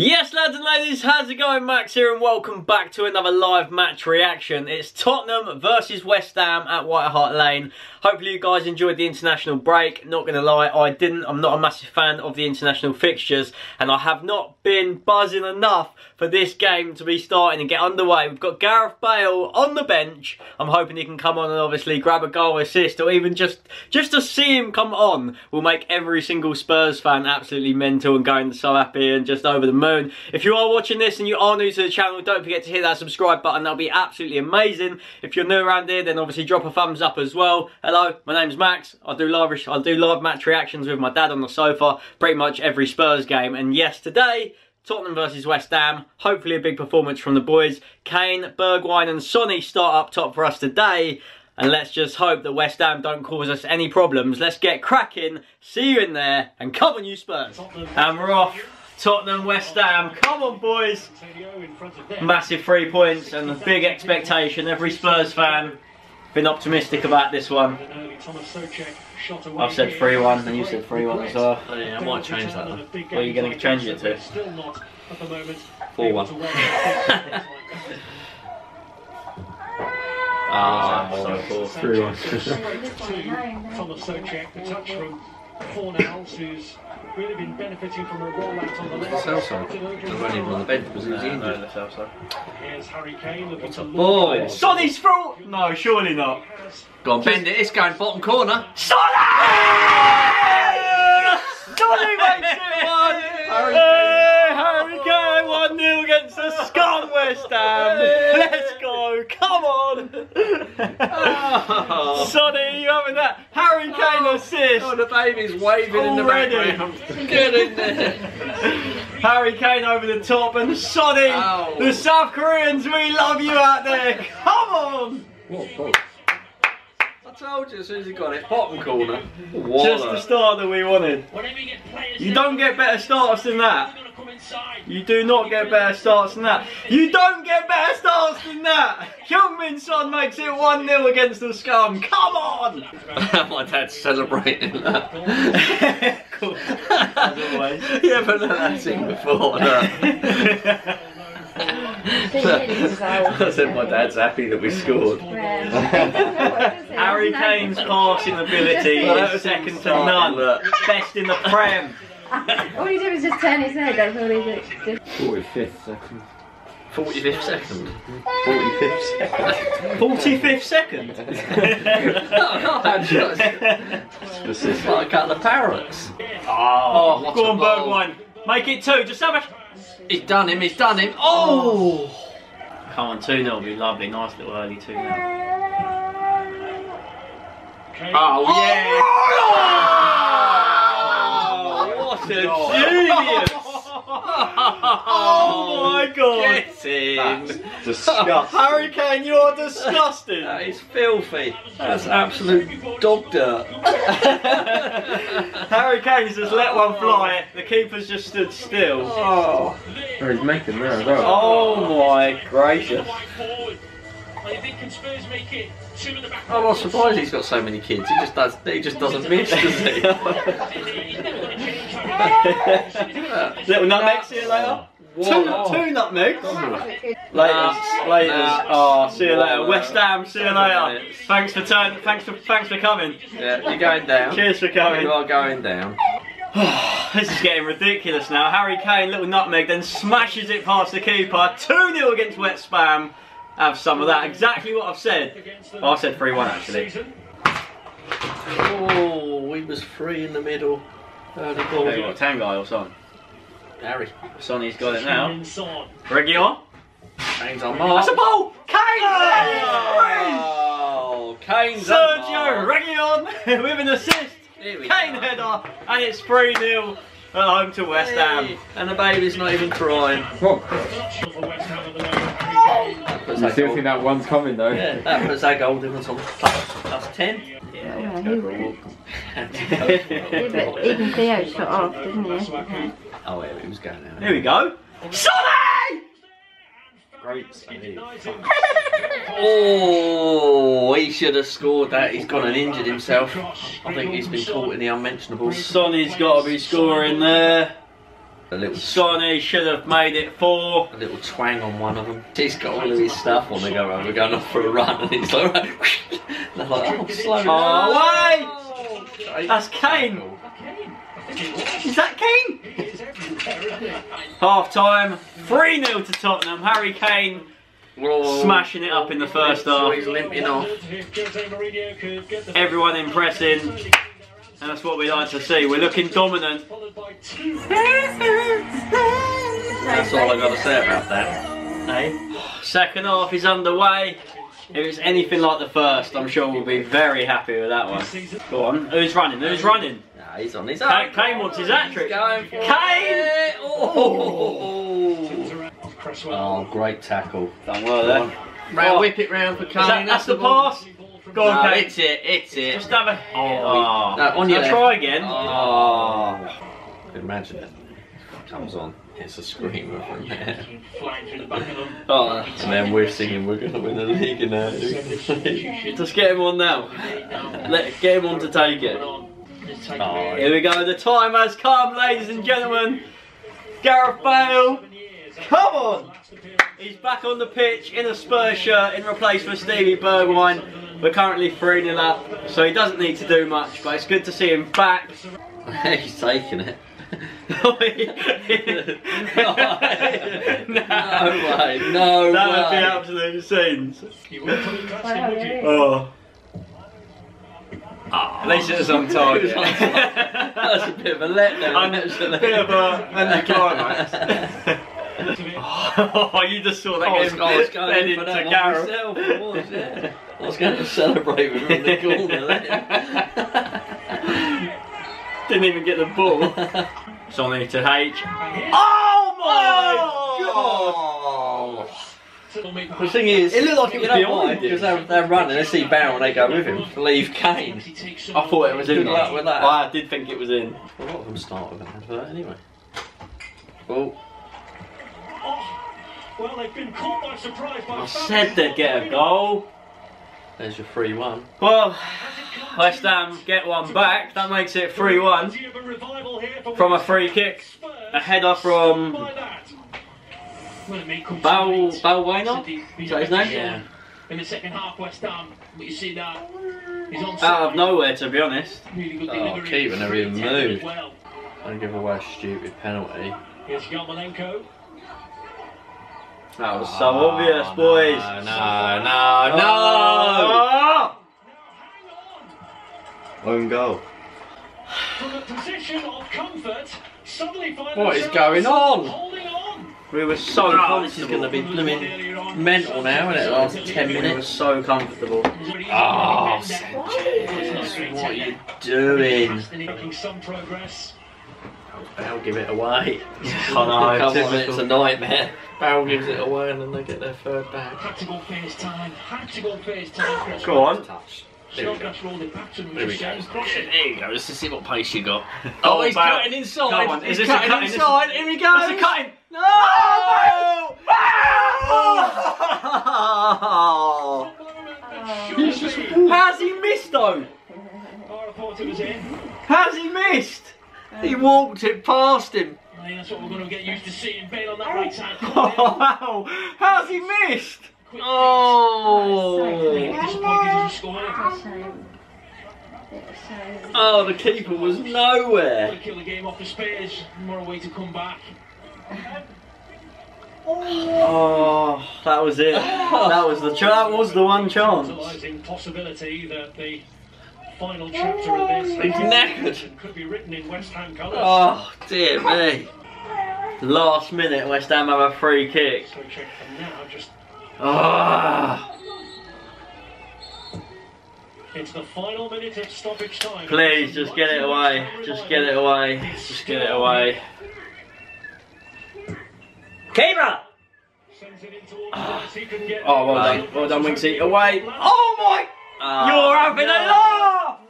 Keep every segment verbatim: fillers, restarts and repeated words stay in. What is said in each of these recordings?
Yes, lads and ladies, how's it going? Max here and welcome back to another live match reaction. It's Tottenham versus West Ham at White Hart Lane. Hopefully you guys enjoyed the international break. Not going to lie, I didn't. I'm not a massive fan of the international fixtures and I have not been buzzing enough for this game to be starting and get underway. We've got Gareth Bale on the bench. I'm hoping he can come on and obviously grab a goal, assist, or even just, just to see him come on will make every single Spurs fan absolutely mental and going so happy and just over the moon. If you are watching this and you are new to the channel, don't forget to hit that subscribe button. That'll be absolutely amazing. If you're new around here, then obviously drop a thumbs up as well. Hello, my name's Max. I do live, I do live match reactions with my dad on the sofa, pretty much every Spurs game. And yes, today, Tottenham versus West Ham. Hopefully a big performance from the boys. Kane, Bergwijn and Sonny start up top for us today. And let's just hope that West Ham don't cause us any problems. Let's get cracking. See you in there. And come on, you Spurs. And we're off. Tottenham, West Ham, come on boys! Massive three points and a big expectation. Every Spurs fan been optimistic about this one. I've said three one and you said three one as well. Oh, yeah, I might change that one. What are you going to change it to? four one. Ah, three one. Thomas Soucek, the touch from Fornals, who's really been benefiting from a rollout on the left. The side. I'm running on the bench because he was injured. No, the south side. Here's Harry Kane looking to look. Oh, Sonny's through! No, surely not. Go on, bend it. It's going bottom corner. Sonny! Sonny makes it one! Harry, hey, Harry Kane one nil against the scum West Ham. Let's go! Come on! Oh. Sonny, you having that? Harry Kane oh. assist! Oh, the baby's waving already in the background. Get in there! Harry Kane over the top and Sonny, oh. the South Koreans, we love you out there! Come on! Whoa, whoa. I told you as soon as he got it, bottom corner. What Just a... the start that we wanted. You don't get better starts than that. You do not get better starts than that. You don't get better starts than that! Heung-min Son makes it one nil against the scum. Come on! My dad's celebrating that. Cool. As always. Yeah, but no, that's seen before. No. I said my dad's happy that we scored. Harry Kane's passing ability is second to none. Best in the Prem. All he did was just turn his head, that's all he did. forty-fifth second. forty-fifth second? forty-fifth second. forty-fifth second? No, I can't. Specific. Like a couple of parrots. Oh, oh go on Bergwijn. Make it two, just have a... He's done him, he's done him. Oh! Come on, two nil would be lovely. Nice little early two nil. Oh, oh, yeah! Oh! What a oh. genius! Oh my god! Get in! Disgusting. Harry Kane, you are disgusting! That is filthy. That's absolute dog dirt. Harry Kane's just let one fly, the keeper's just stood still. Oh, oh he's making that as well. Oh my gracious. I'm not surprised he's got so many kids, he just, does, he just doesn't miss, does he? Little nutmegs, see you later. Whoa. Two, two nutmegs. Laters, laters. Oh, see you later. West Ham, see you later. Thanks for turn. Thanks for thanks for coming. Yeah, you're going down. Cheers for coming. You are going down. This is getting ridiculous now. Harry Kane, little nutmeg, then smashes it past the keeper. two nil against West Ham. Have some of that. Exactly what I've said. Oh, I said three one actually. Oh, we was free in the middle. Got Tanguy or Son? Harry. Sonny's got it now. Reguillon. Kane's on mark. That's a ball! Kane! Oh! Oh, Kane's on Sergio Reguillon with an assist. Kane go. Header. And it's three nil at home to West Ham. Hey. And the baby's not even crying. I still think that one's coming though. Yeah, that puts our goal difference on plus ten. Yeah, he would. Even Theo shot off, didn't he? Oh, yeah, he was going out. Here we go. Sonny! Great save. Oh, he should have scored that. He's gone and injured himself. I think he's been caught in the unmentionables. Sonny's got to be scoring there. A little Sonny should have made it four. A little twang on one of them. He's got all of his stuff on the go round. We're going off for a run, and he's like, right. They're like, oh, slow down. Oh, wait! That's Kane. Is that Kane? Half time, three nil to Tottenham. Harry Kane Whoa. smashing it up in the first half. He's limping off. Everyone impressing. And that's what we like to see. We're looking dominant. That's all I've got to say about that. Hey? Second half is underway. If it's anything like the first, I'm sure we'll be very happy with that one. Go on. Who's running? Who's running? Nah, he's on his own. Kane wants his hat-trick. Kane! Oh. Oh, great tackle. Done well there. Round, whip it round for Kane. That, that's the pass. Go on, no, Kane. It's it. It's it. Just have a. Oh, oh. No, on your. Now try again. Oh. Imagine it. Comes on. It's a screamer from there. Oh, and then we're singing, we're going to win the league in our league. Just get him on now. Let, get him on to take it. Oh, here we go, the time has come, ladies and gentlemen. Gareth Bale, come on! He's back on the pitch in a Spurs shirt in replacement for Stevie Bergwijn. We're currently three nil up, so he doesn't need to do much, but it's good to see him back. He's taking it. no way, no way, no That would be absolute scenes. oh. oh. At least it was on target. That was a bit of a letdown, actually. A bit of a anticlimax. Oh, you just saw that oh, game. I was going for that Gareth. myself, I was, yeah. I was going to celebrate with him in the corner there. Didn't even get the ball. Sonny to H. Oh my oh, god! The thing is, it looked like it was behind because they're, they're running. They see Barrow and they go with him. Leave Kane. I thought it was in. Good luck with that. I did think it was in. A lot of them start with an advert anyway. Oh. Well, they've been caught by surprise. I said they'd get a goal. There's your three one. Well, West Ham get one back. That makes it three one from a free kick. A header from Bal Balwainer? Is that his name? Yeah. In the second half, West Ham, you see that he's on out of nowhere, to be honest. Oh, Keaton never even moved. Don't give away a stupid penalty. Here's Yarmolenko. That was so oh, obvious, boys. No, no, no, no! no. Own goal. From a position of comfort, suddenly what is going on? on? We were so comfortable. This is going to be mental now, isn't it? Last ten minutes. We were so comfortable. Oh, Sanchez, what are you doing? Bale give it away. I know, it's, it's a nightmare. Bale gives it away and then they get their third back. Practical first time, practical first time. Go on. There we go. There we go. There you go. Let's see what pace you got. Oh, oh he's Bale. cutting inside. He's cutting cut inside. Here he goes. It's a cutting. No! Bale! Bale! He's just... How's he missed though? How's he missed? He walked it past him. I think that's what we're going to get used to seeing Bale on that right side. Oh, wow. How's he missed? Oh. Oh, the keeper was nowhere. Kill the game off the spares. More way to come back. Oh, that was it. That was the that was the one chance. Possibility that the final chapter of this. He's knackered. Could be written in West Ham colours. Oh dear me. Last minute West Ham have a free kick. So check from now, just... oh. It's the final minute of stoppage time. Please just get it away. Just get it away. Just get it away. Keeper! Oh, oh well done. Well done, Winksy. Away. Oh my! Uh, You're having no. a laugh!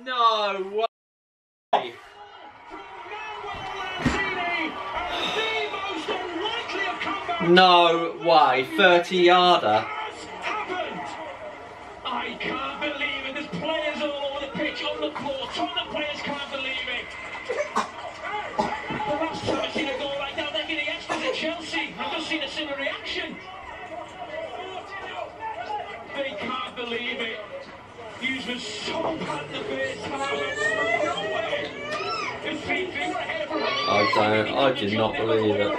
No way! No way! thirty yarder! I can't believe it! There's players all over the pitch, on the court, on the players can't believe it! The last time I've seen a goal like that, seen a similar reaction. They can't believe it. Hughes was so bad the first time. No way. I don't, I do not believe it.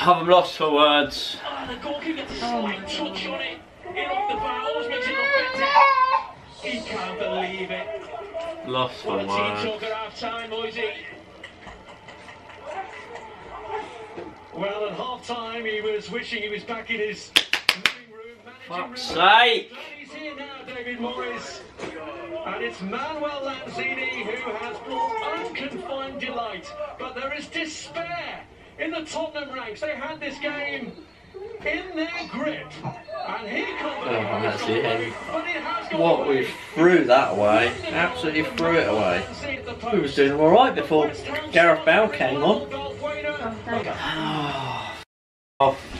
Haven't lost for words. The goalkeeper gets a slight touch on it. It off the bowels, makes it look better. He can't believe it. Lost for words. What a team talk at half time, boys. Well, at half time, he was wishing he was back in his living room, managing room. Fuck's sake! But he's here now, David Morris. And it's Manuel Lanzini who has brought unconfined delight. But there is despair in the Tottenham ranks. They had this game in their grip. And here comes. Oh, that's it. What we threw that away. Absolutely threw it away. We was doing alright before Gareth Bale came on. Oh, off.